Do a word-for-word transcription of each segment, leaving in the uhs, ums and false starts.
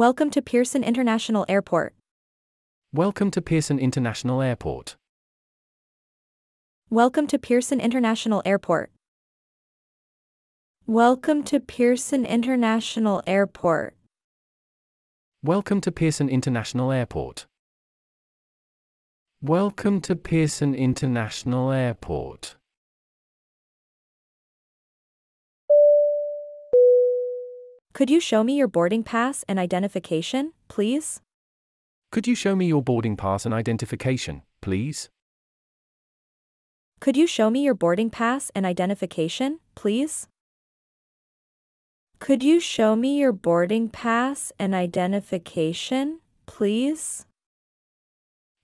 Welcome to Pearson International Airport. Welcome to Pearson International Airport. Welcome to Pearson International Airport. Welcome to Pearson International Airport. Welcome to Pearson International Airport. Welcome to Pearson International Airport. Could you show me your boarding pass and identification, please? Could you show me your boarding pass and identification, please? Could you show me your boarding pass and identification, please? Could you show me your boarding pass and identification, please?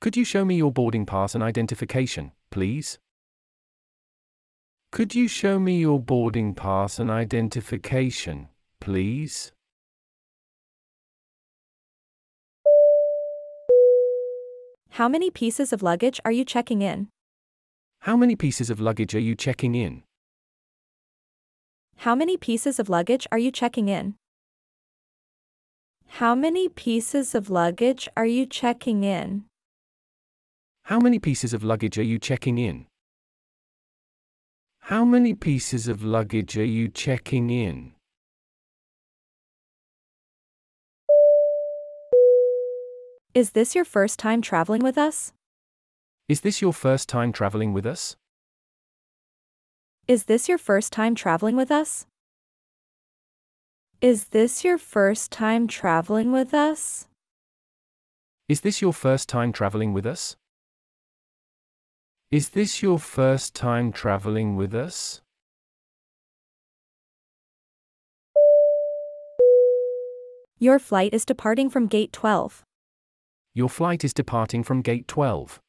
Could you show me your boarding pass and identification, please? Could you show me your boarding pass and identification, please? How many pieces of luggage are you checking in? How many pieces of luggage are you checking in? How many pieces of luggage are you checking in? How many pieces of luggage are you checking in? How many pieces of luggage are you checking in? How many pieces of luggage are you checking in? Is this your first time traveling with us? Is this your first time traveling with us? Is this your first time traveling with us? Is this your first time traveling with us? Is this your first time traveling with us? Is this your first time traveling with us? Your flight is departing from gate twelve. Your flight is departing from gate twelve.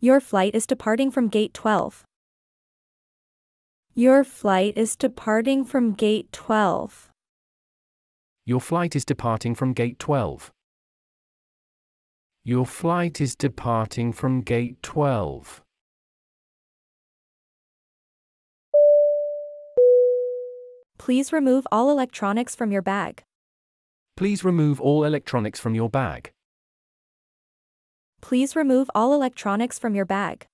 Your flight is departing from gate twelve. Your flight is departing from gate twelve. Your flight is departing from gate twelve. Your flight is departing from gate twelve. Please remove all electronics from your bag. Please remove all electronics from your bag. Please remove all electronics from your bag.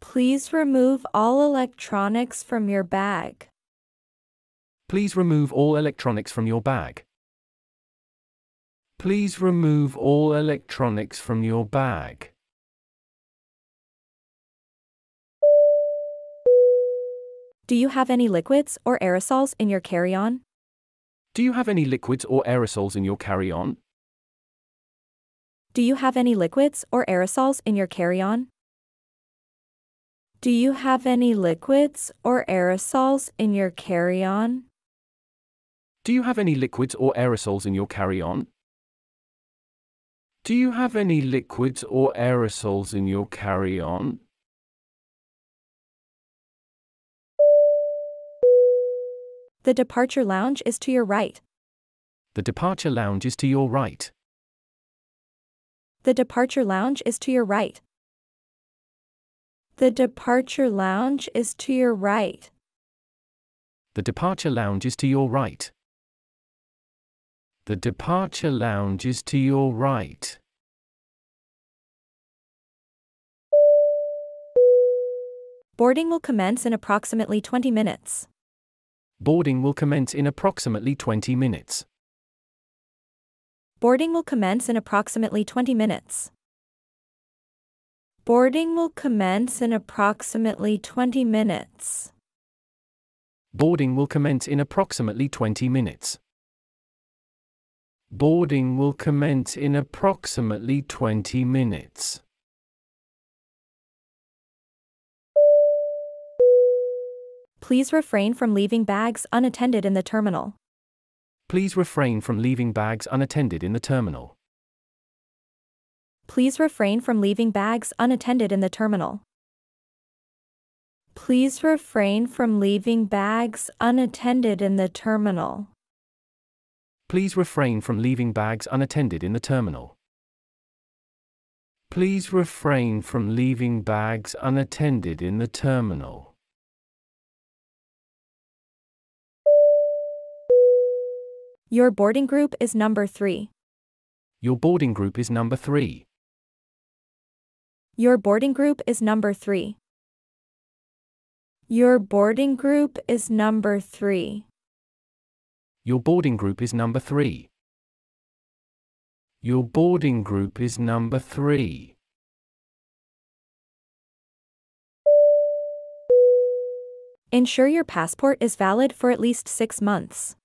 Please remove all electronics from your bag. Please remove all electronics from your bag. Please remove all electronics from your bag. Do you have any liquids or aerosols in your carry-on? Do you have any liquids or aerosols in your carry-on? Do you have any liquids or aerosols in your carry-on? Do you have any liquids or aerosols in your carry-on? Do you have any liquids or aerosols in your carry-on? Do you have any liquids or aerosols in your carry-on? The departure lounge is to your right. The departure lounge is to your right. The departure lounge is to your right. The departure lounge is to your right. The departure lounge is to your right. The departure lounge is to your right. Boarding will commence in approximately twenty minutes. Boarding will commence in approximately twenty minutes. Boarding will commence in approximately twenty minutes. Boarding will commence in approximately twenty minutes. Boarding will commence in approximately twenty minutes. Boarding will commence in approximately twenty minutes. Please refrain from leaving bags unattended in the terminal. Please refrain from leaving bags unattended in the terminal. Please refrain from leaving bags unattended in the terminal. Please refrain from leaving bags unattended in the terminal. Please refrain from leaving bags unattended in the terminal. Please refrain from leaving bags unattended in the terminal. Your boarding group is number three. Your boarding group is number three. Your boarding group is number three. Your boarding group is number three. Your boarding group is number three. Your boarding group is number three. Ensure your passport is valid for at least six months.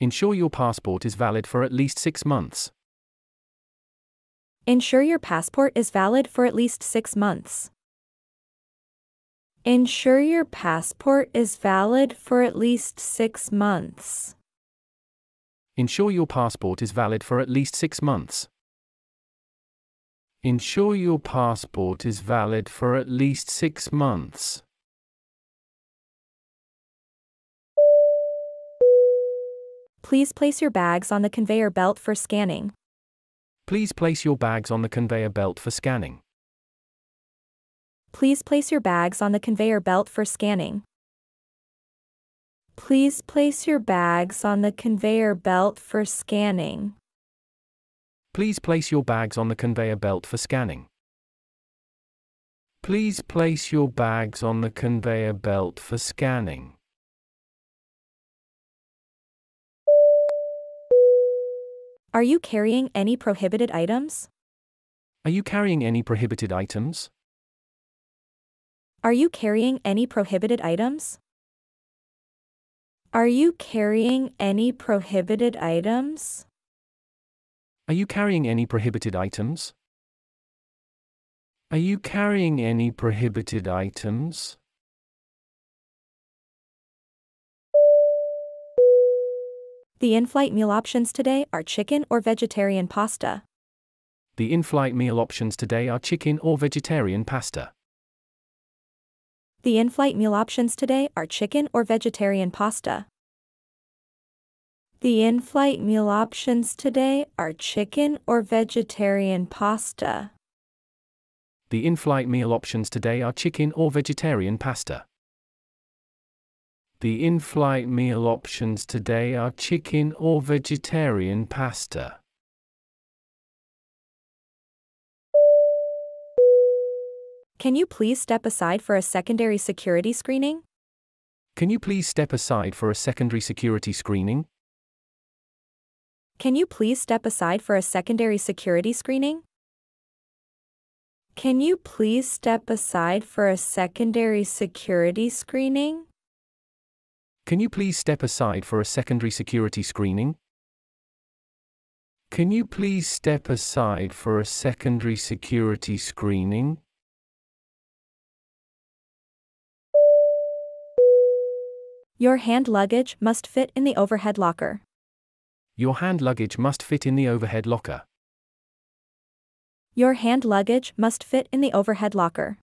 Ensure your passport is valid for at least six months. Ensure your passport is valid for at least six months. Ensure your passport is valid for at least six months. Ensure your passport is valid for at least six months. Ensure your passport is valid for at least six months. Please place your bags on the conveyor belt for scanning. Please place your bags on the conveyor belt for scanning. Please place your bags on the conveyor belt for scanning. Please place your bags on the conveyor belt for scanning. Please place your bags on the conveyor belt for scanning. Please place your bags on the conveyor belt for scanning. Are you carrying any prohibited items? Are you carrying any prohibited items? Are you carrying any prohibited items? Are you carrying any prohibited items? Are you carrying any prohibited items? Are you carrying any prohibited items? The in-flight meal options today are chicken or vegetarian pasta. The in-flight meal options today are chicken or vegetarian pasta. The in-flight meal options today are chicken or vegetarian pasta. The in-flight meal options today are chicken or vegetarian pasta. The in-flight meal options today are chicken or vegetarian pasta. The in-flight meal options today are chicken or vegetarian pasta. Can you please step aside for a secondary security screening? Can you please step aside for a secondary security screening? Can you please step aside for a secondary security screening? Can you please step aside for a secondary security screening? Can you please step aside for a secondary security screening? Can you please step aside for a secondary security screening? Your hand luggage must fit in the overhead locker. Your hand luggage must fit in the overhead locker. Your hand luggage must fit in the overhead locker.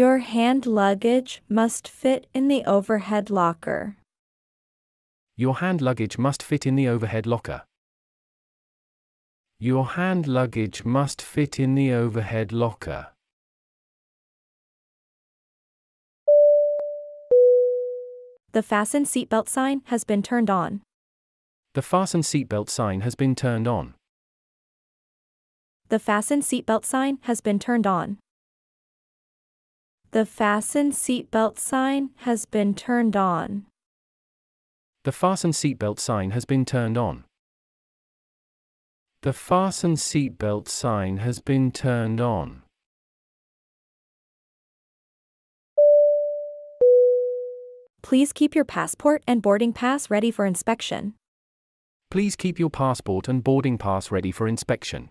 Your hand luggage must fit in the overhead locker. Your hand luggage must fit in the overhead locker. Your hand luggage must fit in the overhead locker. The fasten seatbelt sign has been turned on. The fasten seatbelt sign has been turned on. The fasten seatbelt sign has been turned on. The fasten seatbelt sign has been turned on. The fasten seatbelt sign has been turned on. The fasten seatbelt sign has been turned on. Please keep your passport and boarding pass ready for inspection. Please keep your passport and boarding pass ready for inspection.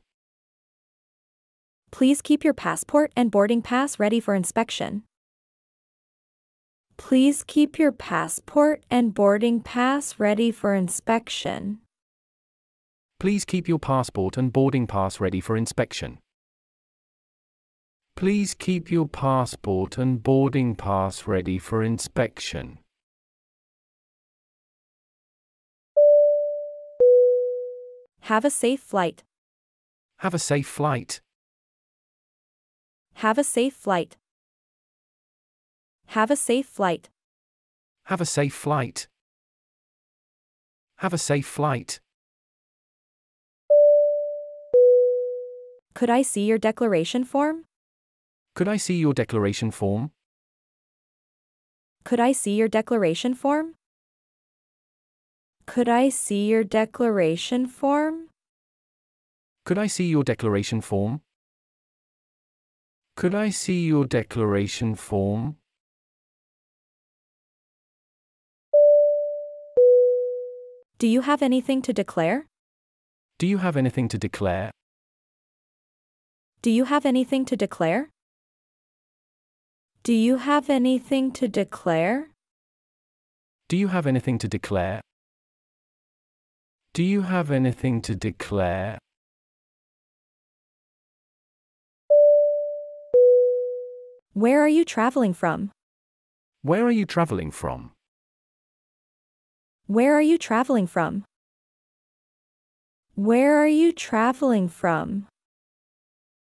Please keep your passport and boarding pass ready for inspection. Please keep your passport and boarding pass ready for inspection. Please keep your passport and boarding pass ready for inspection. Please keep your passport and boarding pass ready for inspection. Have a safe flight. Have a safe flight. Have a safe flight. Have a safe flight. Have a safe flight. Have a safe flight. Could I see your declaration form? Could I see your declaration form? Could I see your declaration form? Could I see your declaration form? Could I see your declaration form? Could I see your declaration form? Do you have anything to declare? Do you have anything to declare? Do you have anything to declare? Do you have anything to declare? Do you have anything to declare? Do you have anything to declare? Where are you traveling from? Where are you traveling from? Where are you traveling from? Where are you traveling from?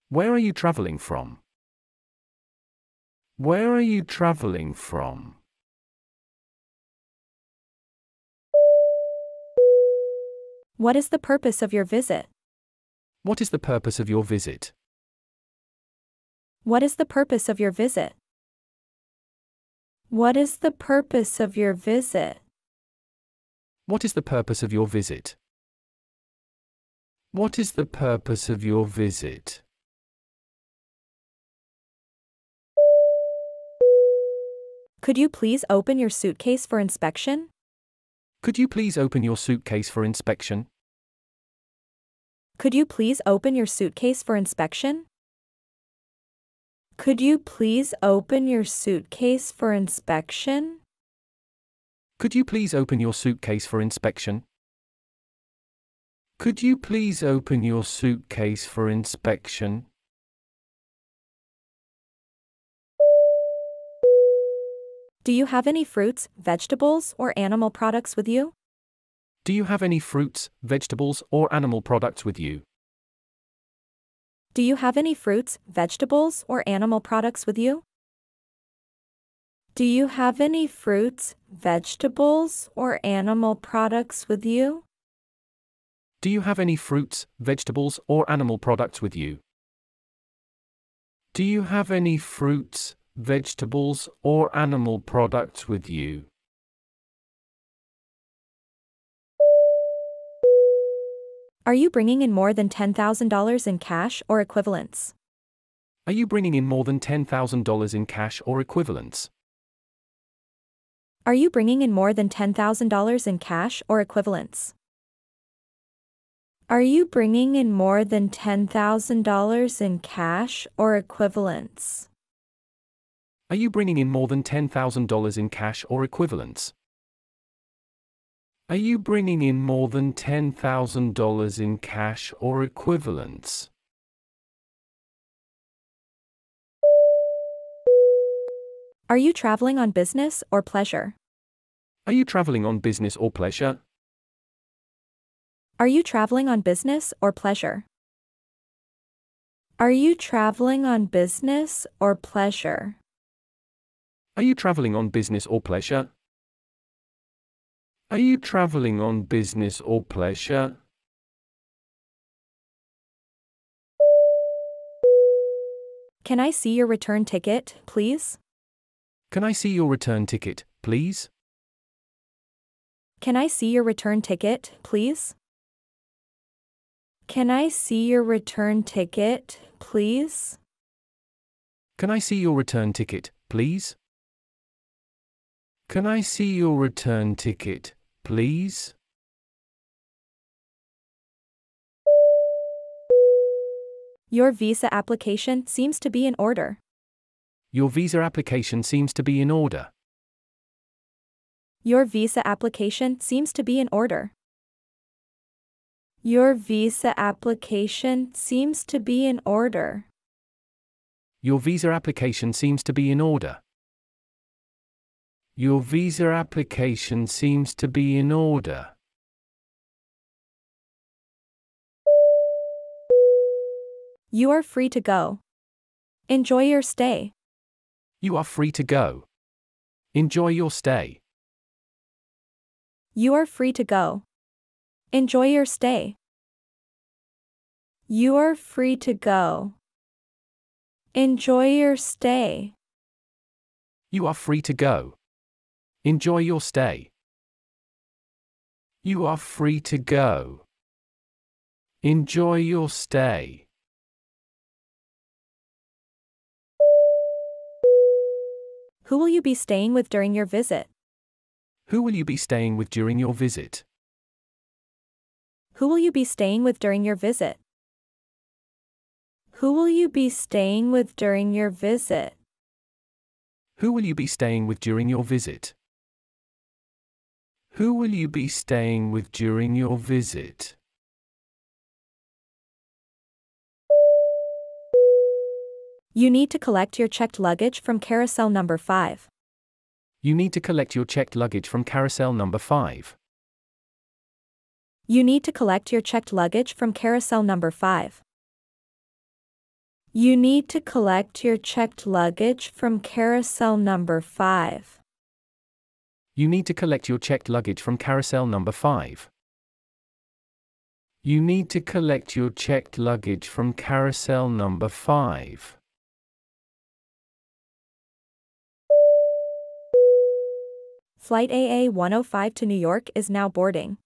Where are you traveling from? Where are you traveling from? What is the purpose of your visit? What is the purpose of your visit? What is the purpose of your visit? What is the purpose of your visit? What is the purpose of your visit? What is the purpose of your visit? Could you please open your suitcase for inspection? Could you please open your suitcase for inspection? Could you please open your suitcase for inspection? Could you please open your suitcase for inspection? Could you please open your suitcase for inspection? Could you please open your suitcase for inspection? Do you have any fruits, vegetables, or animal products with you? Do you have any fruits, vegetables, or animal products with you? Do you have any fruits, vegetables, or animal products with you? Do you have any fruits, vegetables, or animal products with you? Do you have any fruits, vegetables, or animal products with you? Do you have any fruits, vegetables, or animal products with you? Are you bringing in more than ten thousand dollars in cash or equivalents? Are you bringing in more than ten thousand dollars in cash or equivalents? Are you bringing in more than ten thousand dollars in cash or equivalents? Are you bringing in more than ten thousand dollars in cash or equivalents? Are you bringing in more than ten thousand dollars in cash or equivalents? Are you bringing in more than ten thousand dollars in cash or equivalents? Are you traveling on business or pleasure? Are you traveling on business or pleasure? Are you traveling on business or pleasure? Are you traveling on business or pleasure? Are you traveling on business or pleasure? Are you traveling on business or pleasure? Can I see your return ticket, please? Can I see your return ticket, please? Can I see your return ticket, please? Can I see your return ticket, please? Can I see your return ticket, please? Can I see your return ticket, please? Your visa application seems to be in order. Your visa application seems to be in order. Your visa application seems to be in order. Your visa application seems to be in order. Your visa application seems to be in order. Your visa application seems to be in order. You are free to go. Enjoy your stay. You are free to go. Enjoy your stay. You are free to go. Enjoy your stay. You are free to go. Enjoy your stay. You are free to go. Enjoy your stay. You are free to go. Enjoy your stay. Who will you be staying with during your visit? Who will you be staying with during your visit? Who will you be staying with during your visit? Who will you be staying with during your visit? Who will you be staying with during your visit? Who will you be staying with during your visit? You need to collect your checked luggage from carousel number five. You need to collect your checked luggage from carousel number five. You need to collect your checked luggage from carousel number five. You need to collect your checked luggage from carousel number five. You need to collect your checked luggage from carousel number five. You need to collect your checked luggage from carousel number five. Flight A A one oh five to New York is now boarding.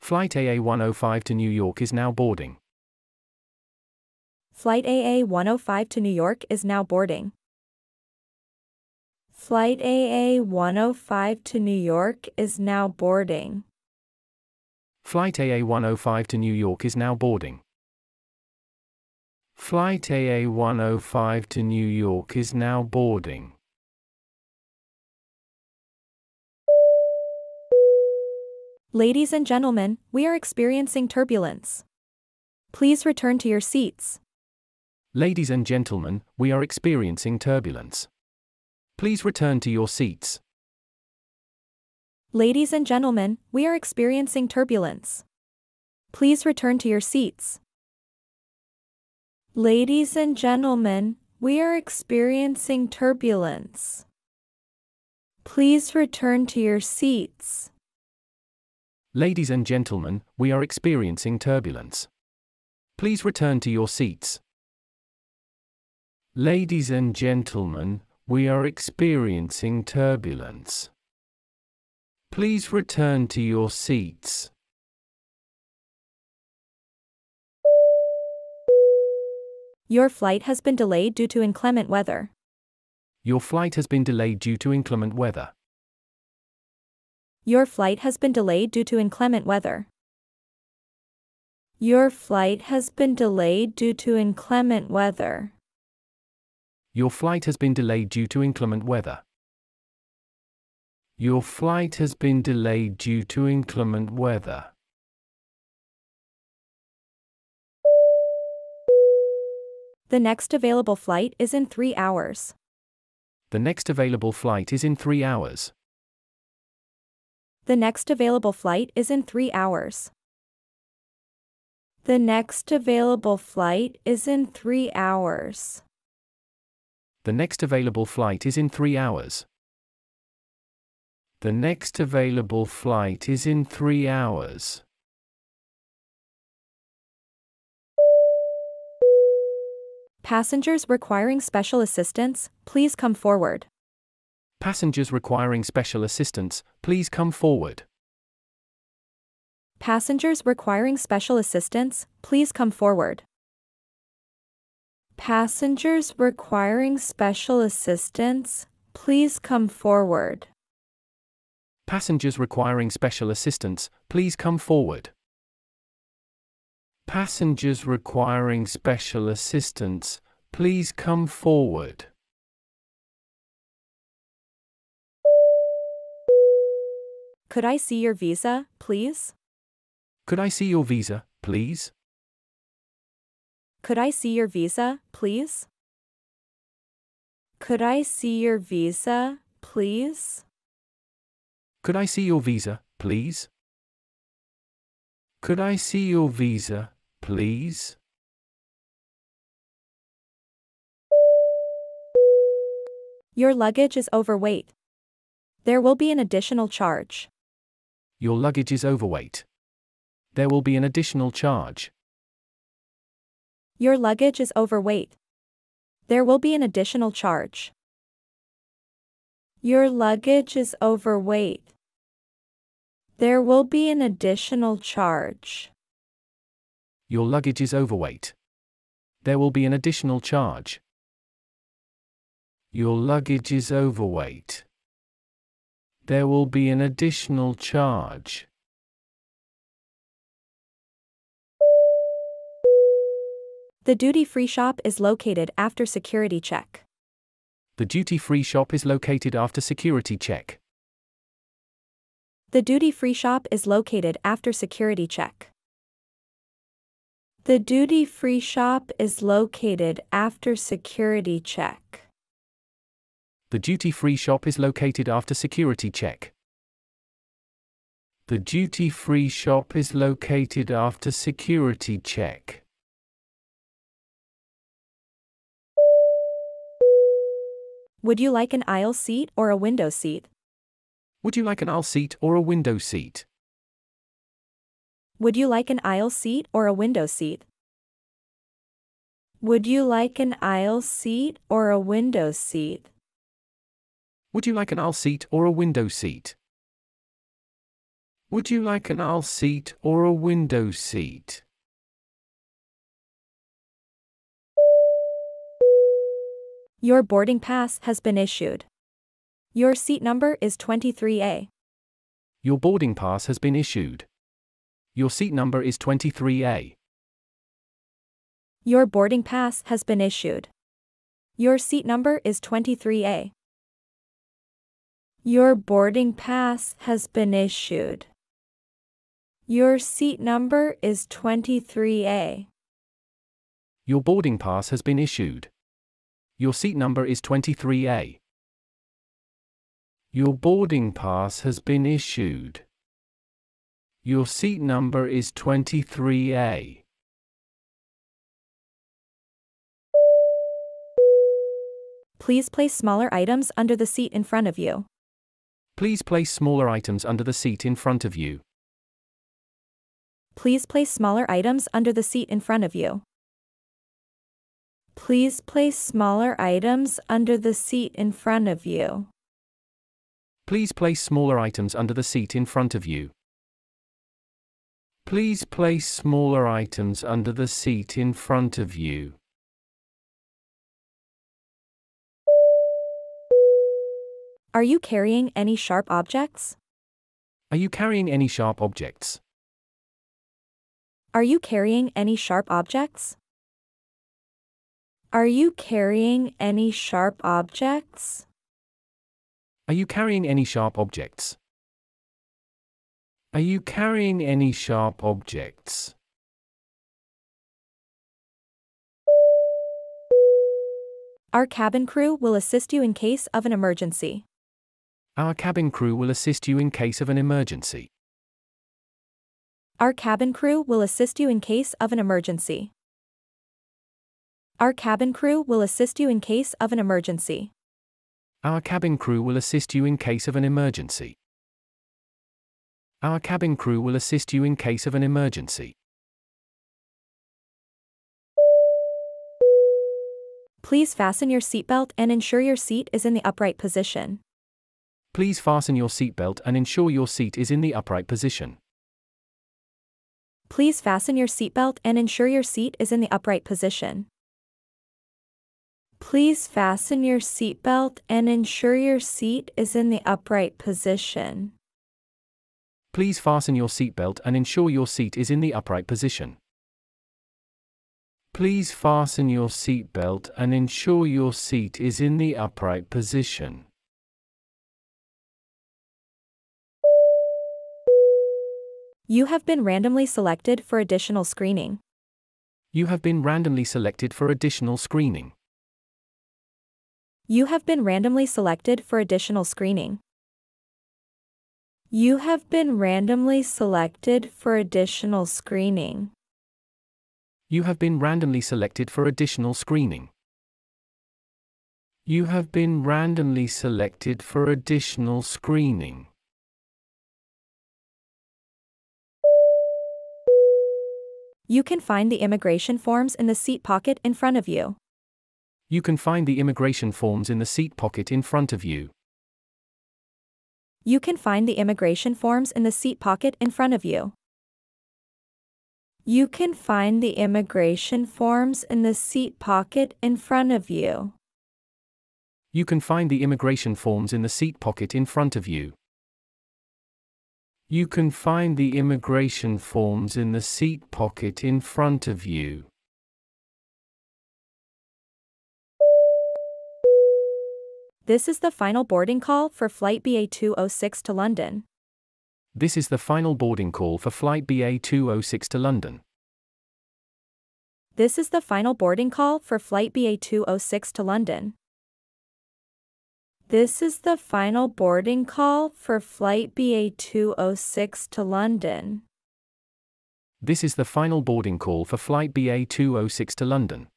Flight A A one oh five to New York is now boarding. Flight A A one oh five to New York is now boarding. Flight A A one oh five to New York is now boarding. Flight A A one oh five to New York is now boarding. Flight A A one oh five to New York is now boarding. Ladies and gentlemen, we are experiencing turbulence. Please return to your seats. Ladies and gentlemen, we are experiencing turbulence. Please return to your seats. Ladies and gentlemen, we are experiencing turbulence. Please return to your seats. Ladies and gentlemen, we are experiencing turbulence. Please return to your seats. Ladies and gentlemen, we are experiencing turbulence. Please return to your seats. Ladies and gentlemen, we are experiencing turbulence. Please return to your seats. Your flight has been delayed due to inclement weather. Your flight has been delayed due to inclement weather. Your flight has been delayed due to inclement weather. Your flight has been delayed due to inclement weather. Your flight has been delayed due to inclement weather. Your flight has been delayed due to inclement weather. The next available flight is in three hours. The next available flight is in three hours. The next available flight is in three hours. The next available flight is in three hours. The next available flight is in three hours. The next available flight is in three hours. Passengers requiring special assistance, please come forward. Passengers requiring special assistance, please come forward. Passengers requiring special assistance, please come forward. Passengers requiring special assistance, please come forward. Passengers requiring special assistance, please come forward. Passengers requiring special assistance, please come forward. Could I see your visa, please? Could I see your visa, please? Could I see your visa, please? Could I see your visa, please? Could I see your visa, please? Could I see your visa, please? Your luggage is overweight. There will be an additional charge. Your luggage is overweight. There will be an additional charge. Your luggage is overweight. There will be an additional charge. Your luggage is overweight. There will be an additional charge. Your luggage is overweight. There will be an additional charge. Your luggage is overweight. There will be an additional charge. The duty-free shop is located after security check. The duty-free shop is located after security check. The duty-free shop is located after security check. The duty-free shop is located after security check. The duty-free shop is located after security check. The duty-free shop is located after security check. Would you like an aisle seat or a window seat? Would you like an aisle seat or a window seat? Would you like an aisle seat or a window seat? Would you like an aisle seat or a window seat? Would you like an aisle seat or a window seat? Would you like an aisle seat or a window seat? Your boarding pass has been issued. Your seat number is twenty-three A. Your boarding pass has been issued. Your seat number is twenty-three A. Your boarding pass has been issued. Your seat number is twenty-three A. Your boarding pass has been issued. Your seat number is twenty-three A. Your boarding pass has been issued. Your seat number is twenty-three A. Your boarding pass has been issued. Your seat number is twenty-three A. Please place smaller items under the seat in front of you. Please place smaller items under the seat in front of you. Please place smaller items under the seat in front of you. Please place smaller items under the seat in front of you. Please place smaller items under the seat in front of you. Please place smaller items under the seat in front of you. Are you carrying any sharp objects? Are you carrying any sharp objects? Are you carrying any sharp objects? Are you carrying any sharp objects? Are you carrying any sharp objects? Are you carrying any sharp objects? Our cabin crew will assist you in case of an emergency. Our cabin crew will assist you in case of an emergency. Our cabin crew will assist you in case of an emergency. Our cabin crew will assist you in case of an emergency. Our cabin crew will assist you in case of an emergency. Our cabin crew will assist you in case of an emergency. Please fasten your seatbelt and ensure your seat is in the upright position. Please fasten your seatbelt and ensure your seat is in the upright position. Please fasten your seatbelt and ensure your seat is in the upright position. Please fasten your seatbelt and ensure your seat is in the upright position. Please fasten your seatbelt and ensure your seat is in the upright position. Please fasten your seatbelt and ensure your seat is in the upright position. You have been randomly selected for additional screening. You have been randomly selected for additional screening. You have been randomly selected for additional screening. You have been randomly selected for additional screening. You have been randomly selected for additional screening. You have been randomly selected for additional screening. You can find the immigration forms in the seat pocket in front of you. You can find the immigration forms in the seat pocket in front of you. You can find the immigration forms in the seat pocket in front of you. You can find the immigration forms in the seat pocket in front of you. You can find the immigration forms in the seat pocket in front of you. You can find the immigration forms in the seat pocket in front of you. This is the final boarding call for flight B A two oh six to London. This is the final boarding call for flight B A two oh six to London. This is the final boarding call for flight B A two oh six to London. This is the final boarding call for flight B A two oh six to London. This is the final boarding call for flight B A two oh six to London.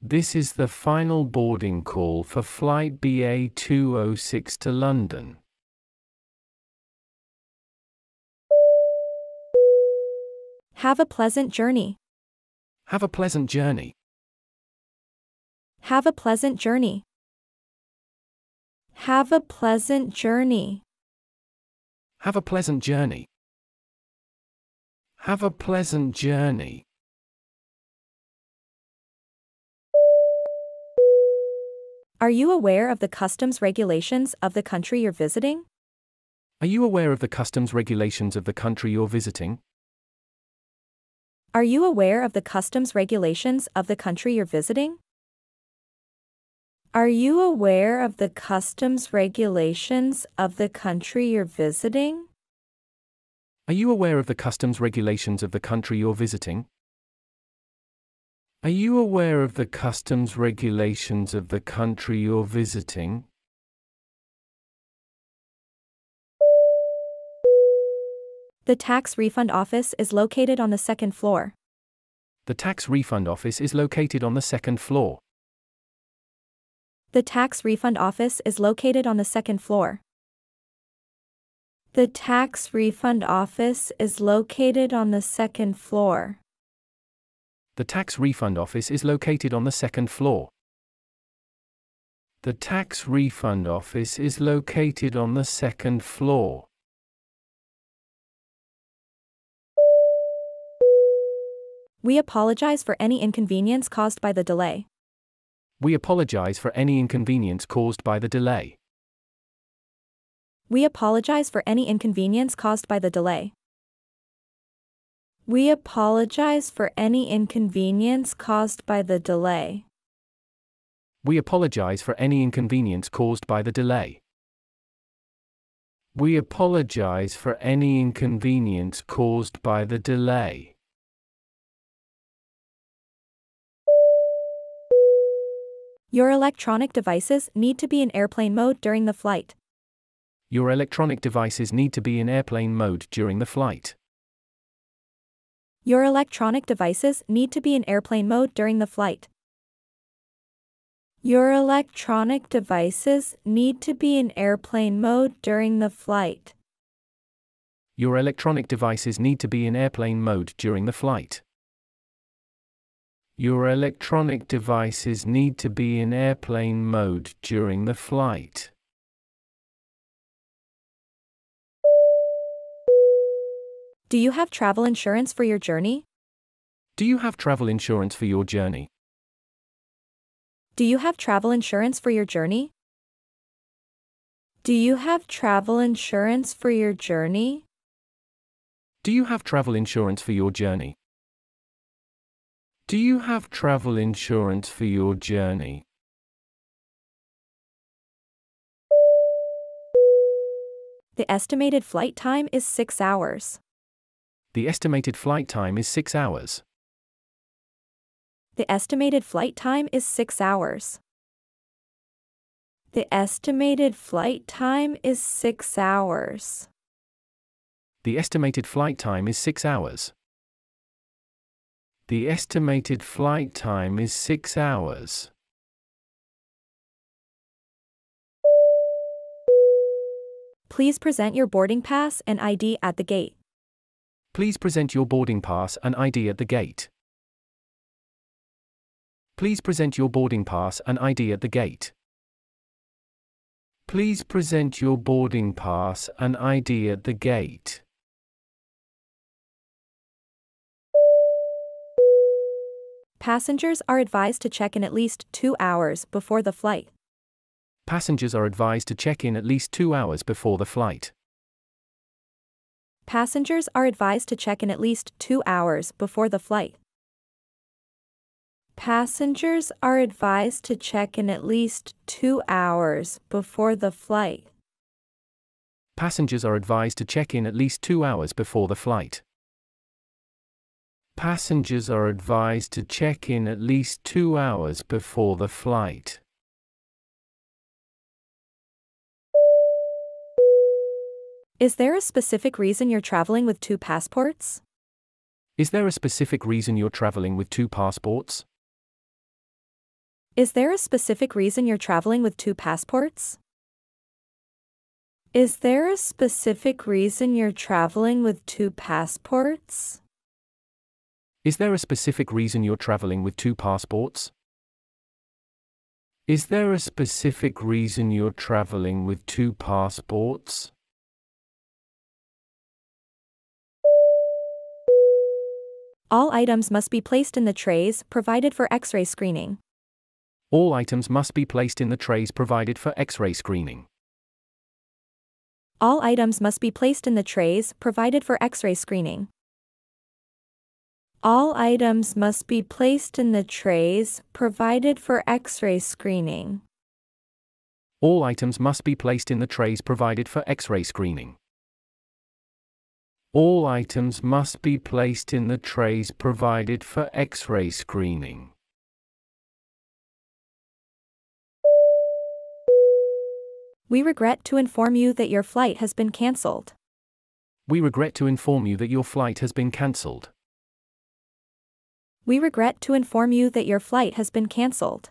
This is the final boarding call for flight B A two oh six to London. Have a pleasant journey. Have a pleasant journey. Have a pleasant journey. Have a pleasant journey. Have a pleasant journey. Have a pleasant journey. Are you aware of the customs regulations of the country you're visiting? Are you aware of the customs regulations of the country you're visiting? Are you aware of the customs regulations of the country you're visiting? Are you aware of the customs regulations of the country you're visiting? Are you aware of the customs regulations of the country you're visiting? Are you aware of the customs regulations of the country you're visiting? The tax refund office is located on the second floor. The tax refund office is located on the second floor. The tax refund office is located on the second floor. The tax refund office is located on the second floor. The tax refund office is located on the second floor. The tax refund office is located on the second floor. We apologize for any inconvenience caused by the delay. We apologize for any inconvenience caused by the delay. We apologize for any inconvenience caused by the delay. We apologize for any inconvenience caused by the delay. We apologize for any inconvenience caused by the delay. We apologize for any inconvenience caused by the delay. Your electronic devices need to be in airplane mode during the flight. Your electronic devices need to be in airplane mode during the flight. Your electronic devices need to be in airplane mode during the flight. Your electronic devices need to be in airplane mode during the flight. Your electronic devices need to be in airplane mode during the flight. Your electronic devices need to be in airplane mode during the flight. Do you have travel insurance for your journey? Do you have travel insurance for your journey? Do you have travel insurance for your journey? Do you have travel insurance for your journey? Do you have travel insurance for your journey? Do you have travel insurance for your journey? The estimated flight time is six hours. The estimated flight time is six hours. The estimated flight time is six hours. The estimated flight time is six hours. The estimated flight time is six hours. The estimated flight time is six hours. Please present your boarding pass and I D at the gate. Please present your boarding pass and I D at the gate. Please present your boarding pass and I D at the gate. Please present your boarding pass and I D at the gate. Passengers are advised to check in at least two hours before the flight. Passengers are advised to check in at least two hours before the flight. Passengers are advised to check in at least two hours before the flight. Passengers are advised to check in at least two hours before the flight. Passengers are advised to check in at least two hours before the flight. Passengers are advised to check in at least two hours before the flight. Is there a specific reason you're traveling with two passports? Is there a specific reason you're traveling with two passports? Is there a specific reason you're traveling with two passports? Is there a specific reason you're traveling with two passports? Is there a specific reason you're traveling with two passports? Is there a specific reason you're traveling with two passports? All items must be placed in the trays provided for X-ray screening. All items must be placed in the trays provided for X-ray screening. All items must be placed in the trays provided for X-ray screening. All items must be placed in the trays provided for X-ray screening. All items must be placed in the trays provided for X-ray screening. All items must be placed in the trays provided for X-ray screening. We regret to inform you that your flight has been cancelled. We regret to inform you that your flight has been cancelled. We regret to inform you that your flight has been cancelled.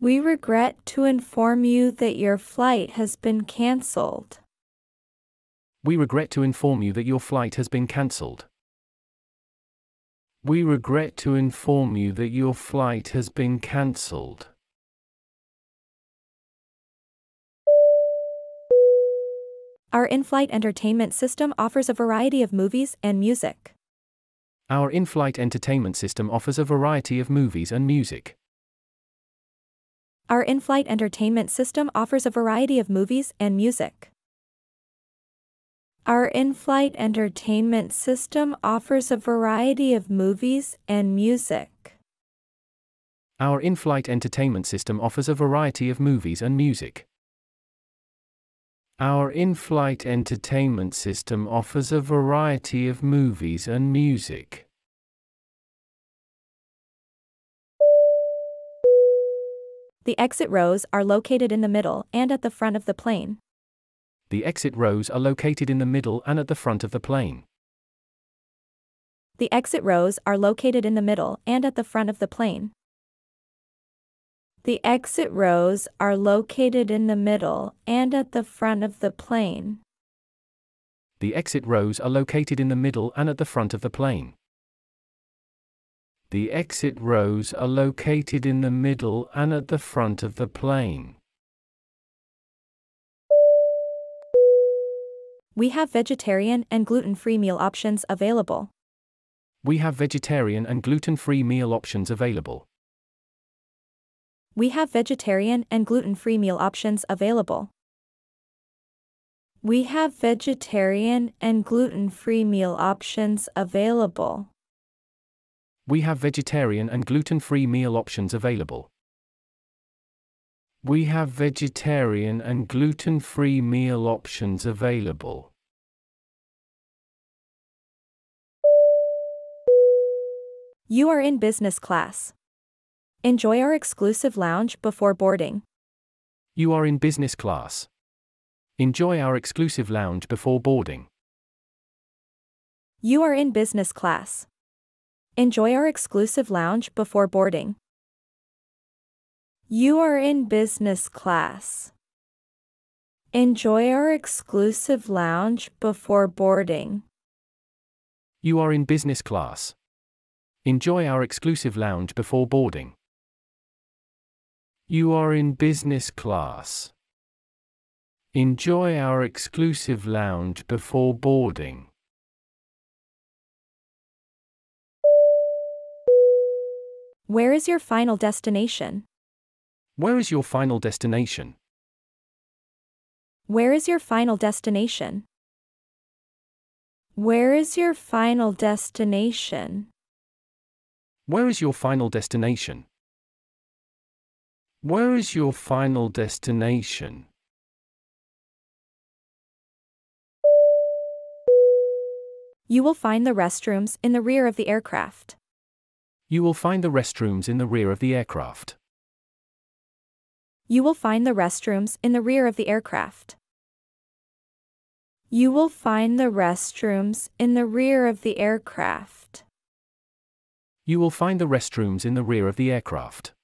We regret to inform you that your flight has been cancelled. We regret to inform you that your flight has been cancelled. We regret to inform you that your flight has been cancelled. Our in-flight entertainment system offers a variety of movies and music. Our in-flight entertainment system offers a variety of movies and music. Our in-flight entertainment system offers a variety of movies and music. Our in-flight entertainment system offers a variety of movies and music. Our in-flight entertainment system offers a variety of movies and music. Our in-flight entertainment system offers a variety of movies and music. The exit rows are located in the middle and at the front of the plane. The exit rows are located in the middle and at the front of the plane. The exit rows are located in the middle and at the front of the plane. The exit rows are located in the middle and at the front of the plane. The exit rows are located in the middle and at the front of the plane. The exit rows are located in the middle and at the front of the plane. We have vegetarian and gluten-free meal options available. We have vegetarian and gluten-free meal options available. We have vegetarian and gluten-free meal options available. We have vegetarian and gluten-free meal options available. We have vegetarian and gluten-free meal options available. We have vegetarian and gluten-free meal options available. You are in business class. Enjoy our exclusive lounge before boarding. You are in business class. Enjoy our exclusive lounge before boarding. You are in business class. Enjoy our exclusive lounge before boarding. You are in business class. Enjoy our exclusive lounge before boarding. You are in business class. Enjoy our exclusive lounge before boarding. You are in business class. Enjoy our exclusive lounge before boarding. Where is your final destination? Where is your final destination? Where is your final destination? Where is your final destination? Where is your final destination? Where is your final destination? You will find the restrooms in the rear of the aircraft. You will find the restrooms in the rear of the aircraft. You will find the restrooms in the rear of the aircraft. You will find the restrooms in the rear of the aircraft. You will find the restrooms in the rear of the aircraft.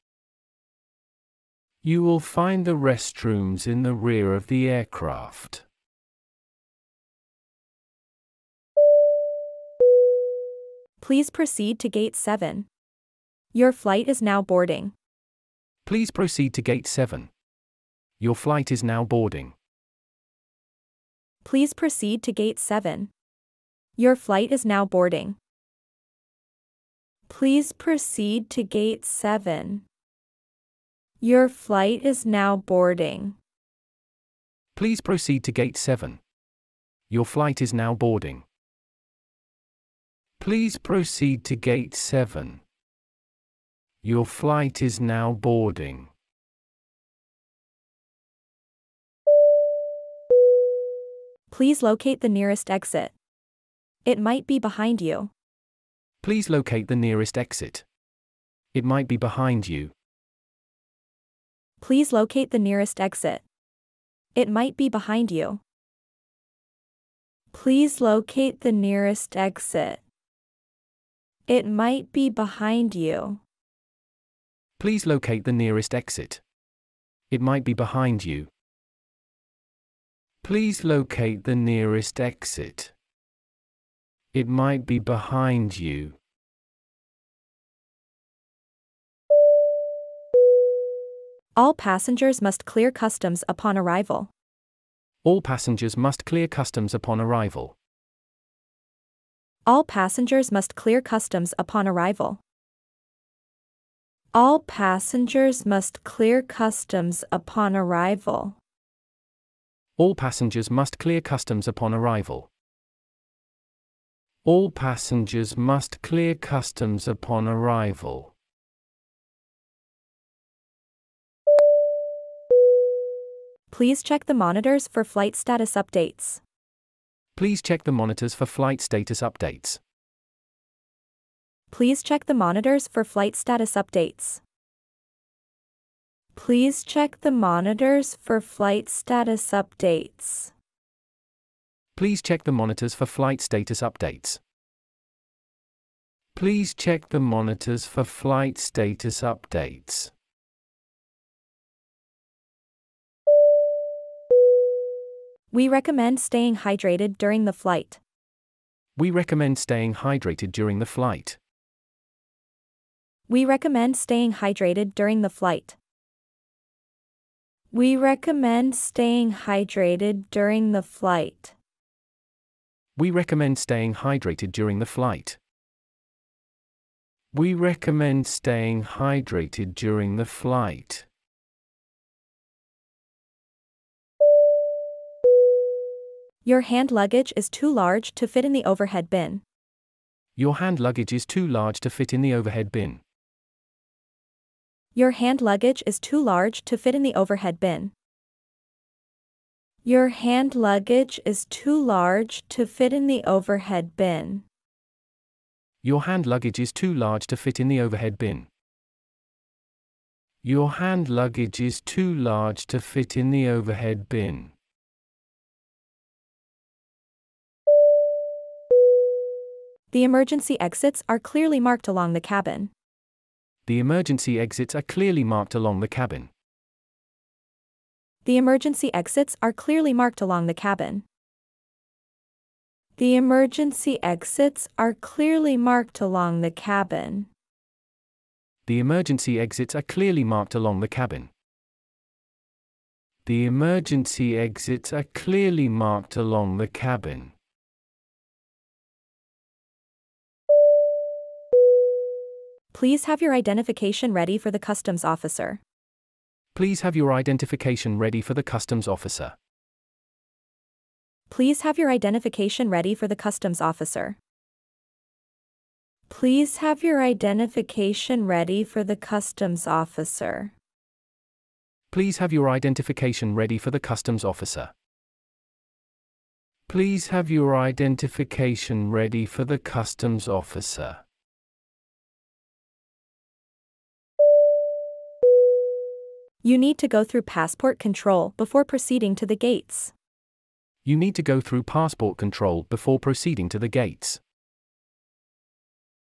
You will find the restrooms in the rear of the aircraft. Please proceed to gate seven. Your flight is now boarding. Please proceed to gate seven. Your flight is now boarding. Please proceed to gate seven. Your flight is now boarding. Please proceed to gate seven. Your flight is now boarding. Please proceed to gate seven. Your flight is now boarding. Please proceed to gate seven. Your flight is now boarding. Please locate the nearest exit. It might be behind you. Please locate the nearest exit. It might be behind you. Please locate the nearest exit. It might be behind you. Please locate the nearest exit. It might be behind you. Please locate the nearest exit. It might be behind you. Please locate the nearest exit. It might be behind you. All passengers must clear customs upon arrival. All passengers must clear customs upon arrival. All passengers must clear customs upon arrival. All passengers must clear customs upon arrival. All passengers must clear customs upon arrival. All passengers must clear customs upon arrival. Please check the monitors for flight status updates. Please check the monitors for flight status updates. Please check the monitors for flight status updates. Please check the monitors for flight status updates. Please check the monitors for flight status updates. Please check the monitors for flight status updates. We recommend staying hydrated during the flight. We recommend staying hydrated during the flight. We recommend staying hydrated during the flight. We recommend staying hydrated during the flight. We recommend staying hydrated during the flight. We recommend staying hydrated during the flight. Your hand luggage is too large to fit in the overhead bin. Your hand luggage is too large to fit in the overhead bin. Your hand luggage is too large to fit in the overhead bin. Your hand luggage is too large to fit in the overhead bin. Your hand luggage is too large to fit in the overhead bin. Your hand luggage is too large to fit in the overhead bin. The emergency exits are clearly marked along the cabin. The emergency exits are clearly marked along the cabin. The emergency exits are clearly marked along the cabin. The emergency exits are clearly marked along the cabin. The emergency exits are clearly marked along the cabin. The emergency exits are clearly marked along the cabin. Please have your identification ready for the customs officer. Please have your identification ready for the customs officer. Please have your identification ready for the customs officer. Please have your identification ready for the customs officer. Please have your identification ready for the customs officer. Please have your identification ready for the customs officer. You need to go through passport control before proceeding to the gates. You need to go through passport control before proceeding to the gates.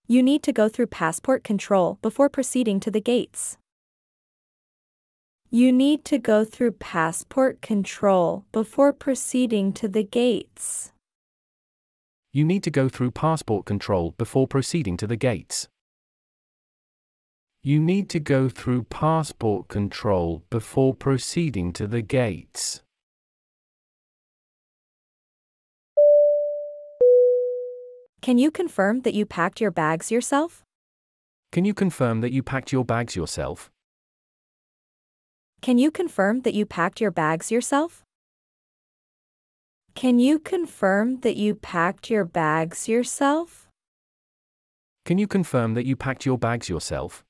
You need to go through passport control before proceeding to the gates. You need to go through passport control before proceeding to the gates. You need to go through passport control before proceeding to the gates. You need to go through passport control before proceeding to the gates. Can you confirm that you packed your bags yourself? Can you confirm that you packed your bags yourself? Can you confirm that you packed your bags yourself? Can you confirm that you packed your bags yourself? Can you confirm that you packed your bags yourself?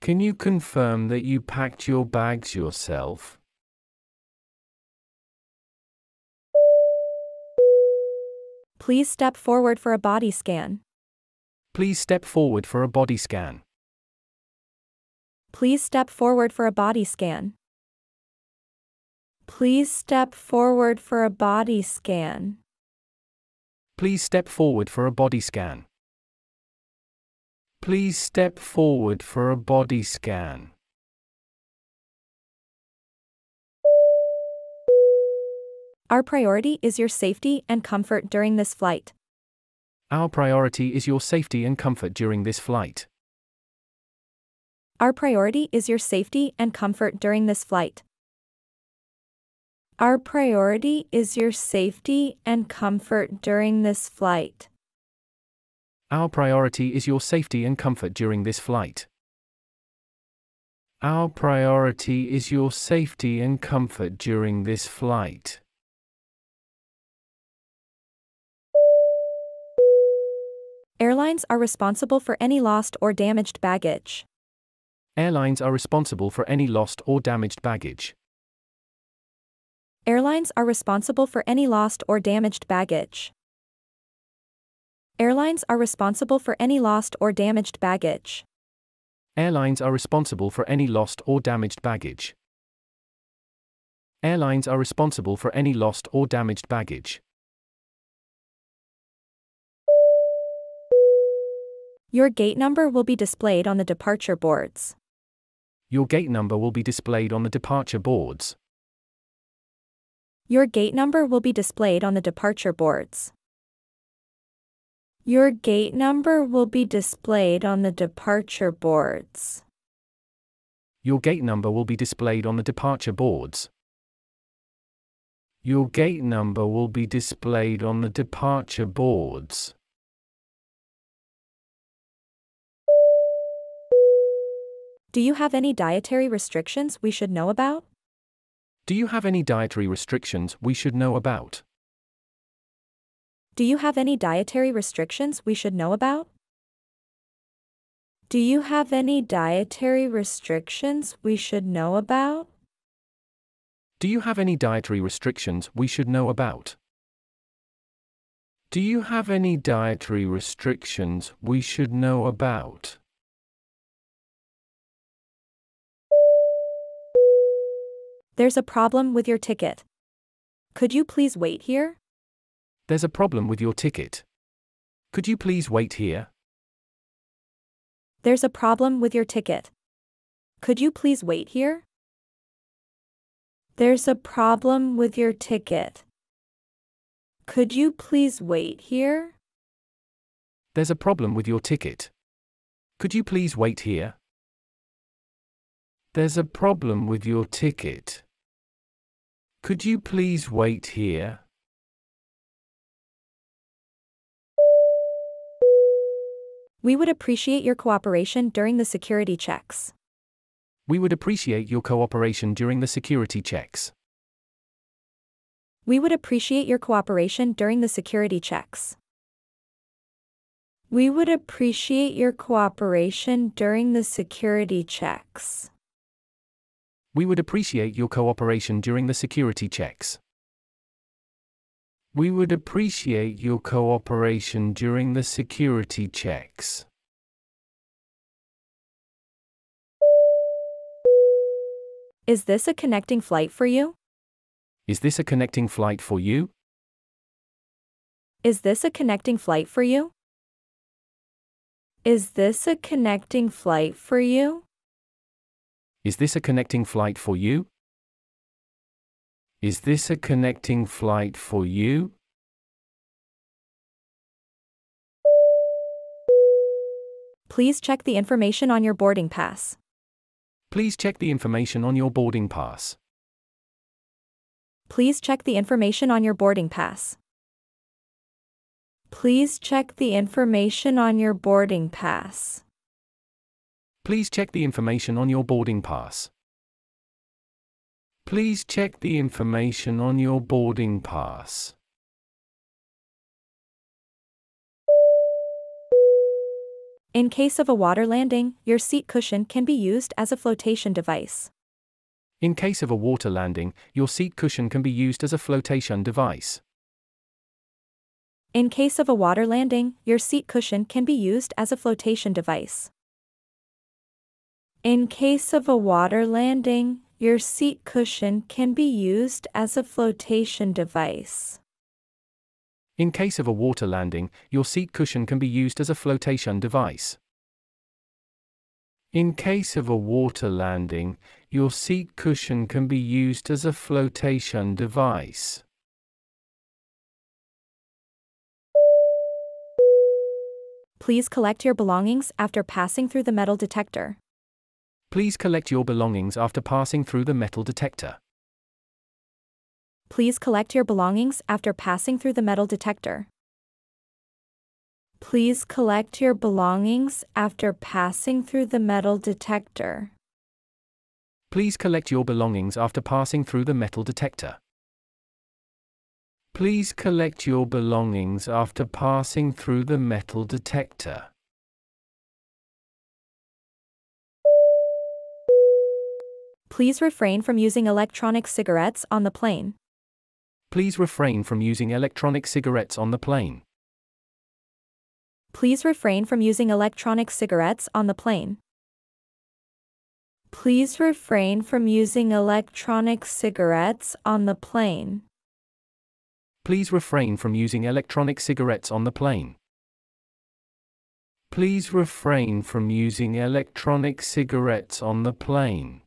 Can you confirm that you packed your bags yourself? Please step forward for a body scan. Please step forward for a body scan. Please step forward for a body scan. Please step forward for a body scan. Please step forward for a body scan. Please step forward for a body scan. Our priority is your safety and comfort during this flight. Our priority is your safety and comfort during this flight. Our priority is your safety and comfort during this flight. Our priority is your safety and comfort during this flight. Our priority is your safety and comfort during this flight. Our priority is your safety and comfort during this flight. Airlines are responsible for any lost or damaged baggage. Airlines are responsible for any lost or damaged baggage. Airlines are responsible for any lost or damaged baggage. Airlines are responsible for any lost or damaged baggage. Airlines are responsible for any lost or damaged baggage. Airlines are responsible for any lost or damaged baggage. Your gate number will be displayed on the departure boards. Your gate number will be displayed on the departure boards. Your gate number will be displayed on the departure boards. Your gate number will be displayed on the departure boards. Your gate number will be displayed on the departure boards. Your gate number will be displayed on the departure boards. Do you have any dietary restrictions we should know about? Do you have any dietary restrictions we should know about? Do you have any dietary restrictions we should know about? Do you have any dietary restrictions we should know about? Do you have any dietary restrictions we should know about? Do you have any dietary restrictions we should know about? There's a problem with your ticket. Could you please wait here? There's a problem with your ticket. Could you please wait here? There's a problem with your ticket. Could you please wait here? There's a problem with your ticket. Could you please wait here? There's a problem with your ticket. Could you please wait here? There's a problem with your ticket. Could you please wait here? We would appreciate your cooperation during the security checks. We would appreciate your cooperation during the security checks. We would appreciate your cooperation during the security checks. We would appreciate your cooperation during the security checks. We would appreciate your cooperation during the security checks. We would appreciate your cooperation during the security checks. Is this a connecting flight for you? Is this a connecting flight for you? Is this a connecting flight for you? Is this a connecting flight for you? Is this a connecting flight for you? Is this a connecting flight for you? Please check the information on your boarding pass. Please check the information on your boarding pass. Please check the information on your boarding pass. Please check the information on your boarding pass. Please check the information on your boarding pass. Please check the information on your boarding pass. In case of a water landing, your seat cushion can be used as a flotation device. In case of a water landing, your seat cushion can be used as a flotation device. In case of a water landing, your seat cushion can be used as a flotation device. In case of a water landing, your seat cushion can be used as a flotation device. In case of a water landing, your seat cushion can be used as a flotation device. In case of a water landing, your seat cushion can be used as a flotation device. Please collect your belongings after passing through the metal detector. Please collect your belongings after passing through the metal detector. Please collect your belongings after passing through the metal detector. Please collect your belongings after passing through the metal detector. Please collect your belongings after passing through the metal detector. Please collect your belongings after passing through the metal detector. Please refrain from using electronic cigarettes on the plane. Please refrain from using electronic cigarettes on the plane. Please refrain from using electronic cigarettes on the plane. Please refrain from using electronic cigarettes on the plane. Please refrain from using electronic cigarettes on the plane. Please refrain from using electronic cigarettes on the plane.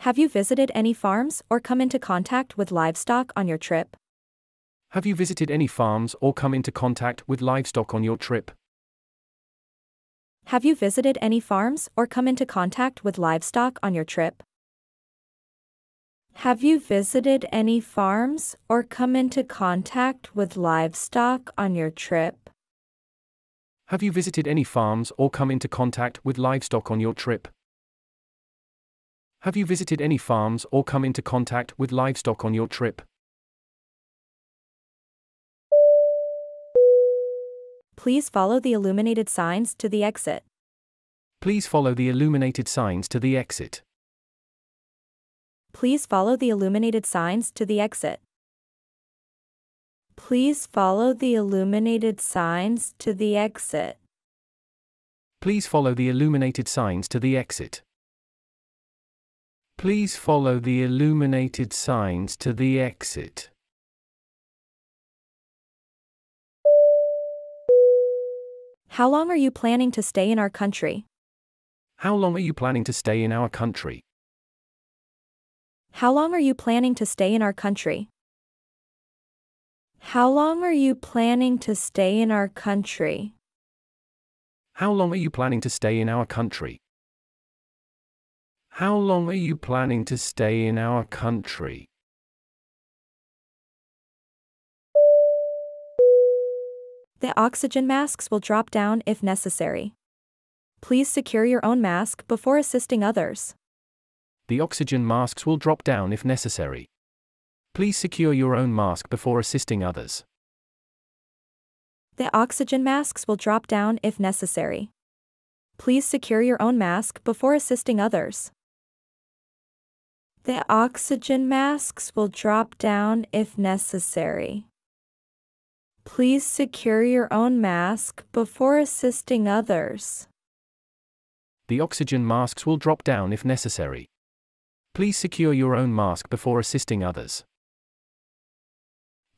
Have you visited any farms or come into contact with livestock on your trip? Have you visited any farms or come into contact with livestock on your trip? Have you visited any farms or come into contact with livestock on your trip? Have you visited any farms or come into contact with livestock on your trip? Have you visited any farms or come into contact with livestock on your trip? Have you visited any farms or come into contact with livestock on your trip? Please follow the illuminated signs to the exit. Please follow the illuminated signs to the exit. Please follow the illuminated signs to the exit. Please follow the illuminated signs to the exit. Please follow the illuminated signs to the exit. Please follow the illuminated signs to the exit. How long are you planning to stay in our country? How long are you planning to stay in our country? How long are you planning to stay in our country? How long are you planning to stay in our country? How long are you planning to stay in our country? How long are you planning to stay in our country? The oxygen masks will drop down if necessary. Please secure your own mask before assisting others. The oxygen masks will drop down if necessary. Please secure your own mask before assisting others. The oxygen masks will drop down if necessary. Please secure your own mask before assisting others. The oxygen masks will drop down if necessary. Please secure your own mask before assisting others. The oxygen masks will drop down if necessary. Please secure your own mask before assisting others.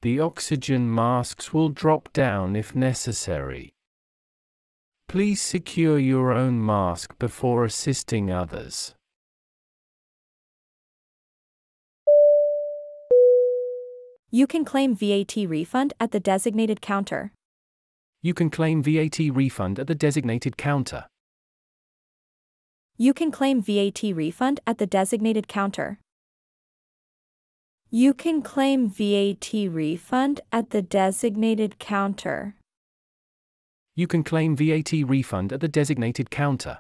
The oxygen masks will drop down if necessary. Please secure your own mask before assisting others. You can claim V A T refund at the designated counter. You can claim V A T refund at the designated counter. You can claim V A T refund at the designated counter. You can claim V A T refund at the designated counter. You can claim V A T refund at the designated counter.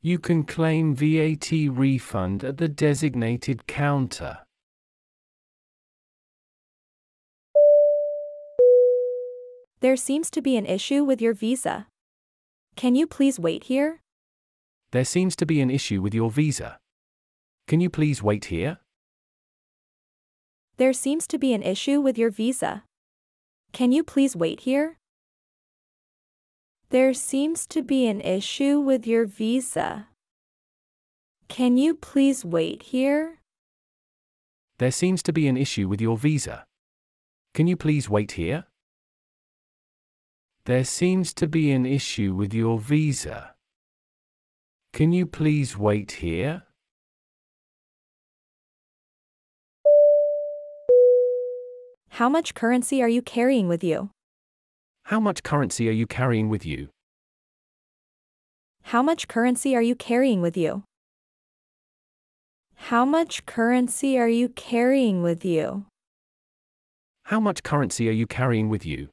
You can claim V A T refund at the designated counter. There seems to be an issue with your visa. Can you please wait here? There seems to be an issue with your visa. Can you please wait here? There seems to be an issue with your visa. Can you please wait here? There seems to be an issue with your visa. Can you please wait here? There seems to be an issue with your visa. Can you please wait here? There seems to be an issue with your visa. Can you please wait here? How much currency are you carrying with you? How much currency are you carrying with you? How much currency are you carrying with you? How much currency are you carrying with you? How much currency are you carrying with you?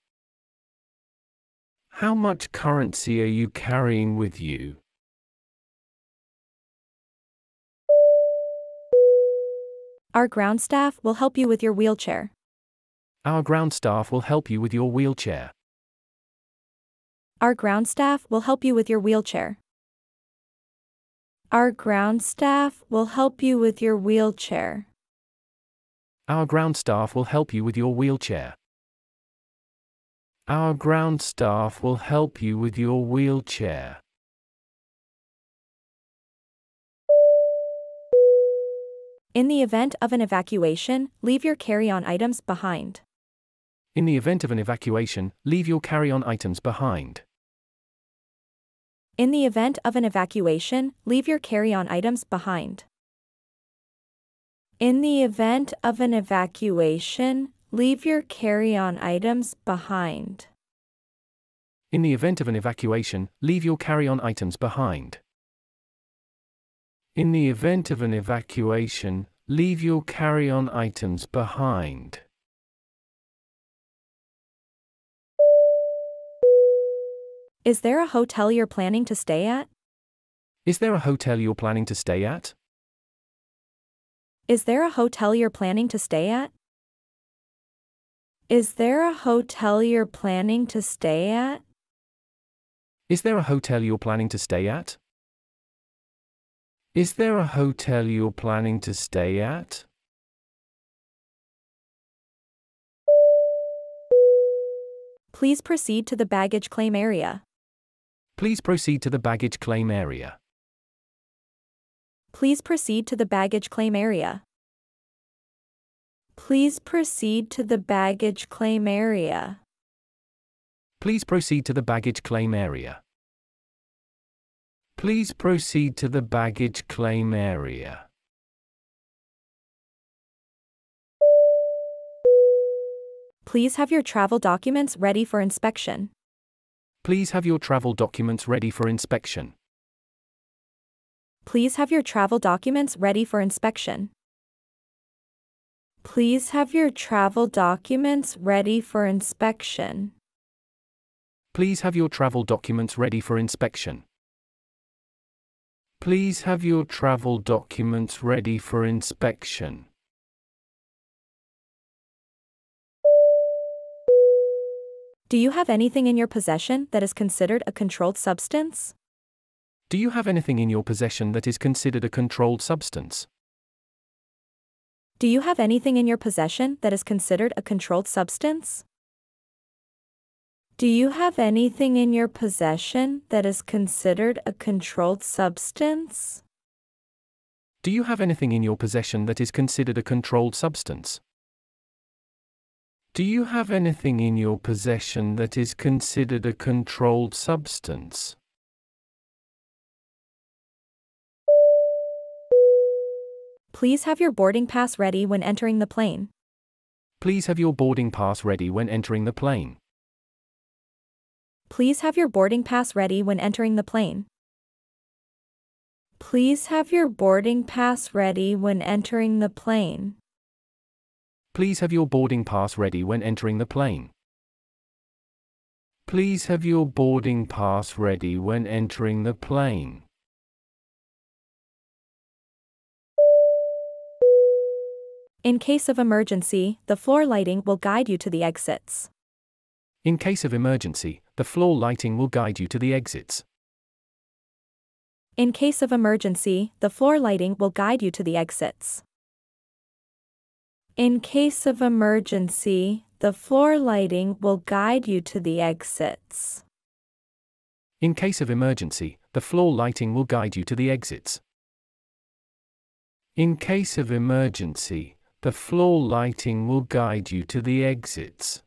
How much currency are you carrying with you? Our ground staff will help you with your wheelchair. Our ground staff will help you with your wheelchair. Our ground staff will help you with your wheelchair. Our ground staff will help you with your wheelchair. Our ground staff will help you with your wheelchair. Our ground staff will help you with your wheelchair. In the event of an evacuation, leave your carry-on items behind. In the event of an evacuation, leave your carry-on items behind. In the event of an evacuation, leave your carry-on items behind. In the event of an evacuation, leave your carry-on items behind. In the event of an evacuation, leave your carry-on items behind. In the event of an evacuation, leave your carry-on items behind. Is there a hotel you're planning to stay at? Is there a hotel you're planning to stay at? Is there a hotel you're planning to stay at? Is there a hotel you're planning to stay at? Is there a hotel you're planning to stay at? Is there a hotel you're planning to stay at? Please proceed to the baggage claim area. Please proceed to the baggage claim area. Please proceed to the baggage claim area. Please proceed to the baggage claim area. Please proceed to the baggage claim area. Please proceed to the baggage claim area. Please have your travel documents ready for inspection. Please have your travel documents ready for inspection. Please have your travel documents ready for inspection. Please have your travel documents ready for inspection. Please have your travel documents ready for inspection. Please have your travel documents ready for inspection. Do you have anything in your possession that is considered a controlled substance? Do you have anything in your possession that is considered a controlled substance? Do you have anything in your possession that is considered a controlled substance? Do you have anything in your possession that is considered a controlled substance? Do you have anything in your possession that is considered a controlled substance? Do you have anything in your possession that is considered a controlled substance? Please have your boarding pass ready when entering the plane. Please have your boarding pass ready when entering the plane. Please have your boarding pass ready when entering the plane. Please have your boarding pass ready when entering the plane. Please have your boarding pass ready when entering the plane. Please have your boarding pass ready when entering the plane. In case of emergency, the floor lighting will guide you to the exits. In case of emergency, the floor lighting will guide you to the exits. In case of emergency, the floor lighting will guide you to the exits. In case of emergency, the floor lighting will guide you to the exits. In case of emergency, the floor lighting will guide you to the exits. In case of emergency, the floor lighting will guide you to the exits.